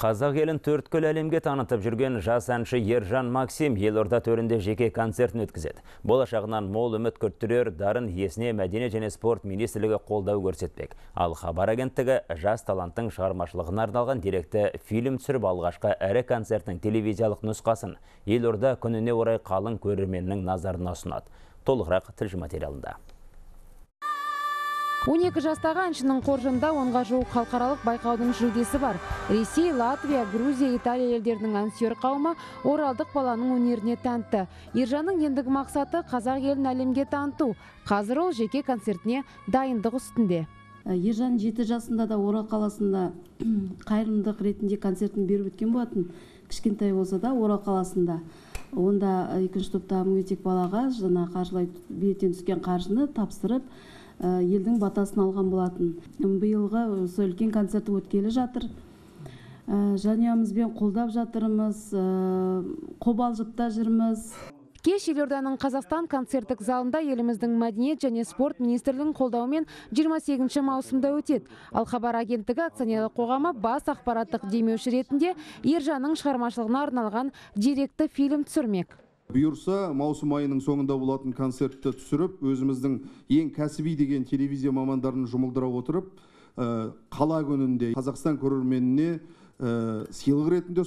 Қазақ елін төрткөл әлемге танытып жүрген жас әнші Ержан Максим елорда төрінде жеке концертін өткізеді. Болашағынан мол үміт күттірер дарын есіне мәдениет және спорт министрлігі қолдау көрсетпек. Ал Хабар агенттігі жас таланттың шығармашылығына арналған деректі фильм түсіріп алғашқы әрі концерттің телевизиялық нұсқасын елорда күніне орай қалың көрерменнің назарына ұсынады. Толығырақ тілші материалында. 12 жастағы әншінің қоржында онға жуық халықаралық байқаудың жүлдесі бар. Ресей, Латвия, Грузия, Италия елдерінің әншілер қауымы оралдық баланың өнеріне тәнті. Ержанның ендігі мақсаты қазақ елін әлемге таныту. Қазір ол жеке концертіне дайындық үстінде. Ержан 7 жасында да Орал қаласында қайырымдылық ретінде концертін беріп өткен болатын. Кішкентай болса да Орал қаласында. Онда екінші топта мүгедек балаға жана қаржылай билеттен түскен қаржыны тапсырып, елдің батасын алған болатын. Биылғы үлкен концерті өткелі жатыр. Жанұямызбен қолдап жатырмыз, қобалжыпта жүрміз. Кеш елорданың Қазақстан концерттік залында еліміздің мәдениет және спорт министрлігінің қолдауымен 28 маусымда өтеді. Ал Хабар агенттігі акционерлік қоғамы бас ақпараттық демеуші ретінде Ержанның шығармашылығына арналған деректі фильм түсірмек. Бұйырса, маусым айының соңында болатын концертті түсіріп, өзіміздің ең кәсіби деген телевизия мамандарын жұмылдыра отырып, қала күнінде Қазақстан көрерменіне сыйлық ретінде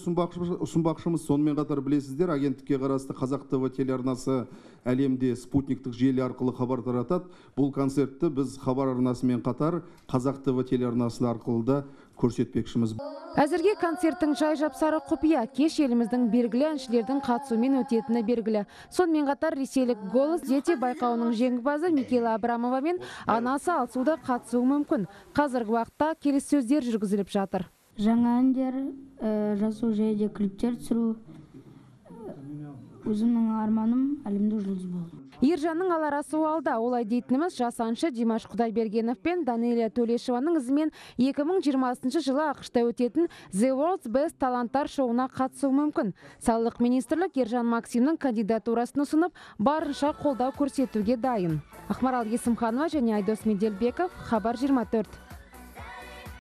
ұсынбақшымыз. Сонымен қатар білесіздер, агенттікке қарасты Қазақ ТВ телеарнасы әлемде спутниктік желі арқылы хабар таратады. Бұл концертті біз хабар арнасымен қатар Қазақ ТВ телеарнасы арқылы да көрсетпекшіміз. Әзірге концерттің жай жапсары құпия. Кеш еліміздің белгілі әншілердің қатысуымен өтетіні белгілі. Сонымен қатар ресейлік голос дети байқауының жеңімпазы Микела Абрамова мен анасы Алсуда қатысуы мүмкін. Қазіргі уақытта келіссөздер жүргізіліп жатыр. Жаңа әндер жазу және клиптер түсіру өзімнің арманым, әлемде жұлдыз болды. Ержанның аларасы уалда. Олай дейтініміз жас әнші Димаш Кудайбергенов пен Данилия Толешиваның ізімен 2020 жылы ақшта өтетін The World's Без Талантар шоуына қатысу мүмкін. Саулық министрлік Ержан Максимнің кандидатурасын ұсынып, барынша қолдау көрсетуге дайын. Ахмарал Есімханова және Айдос Медельбеков, Хабар 24.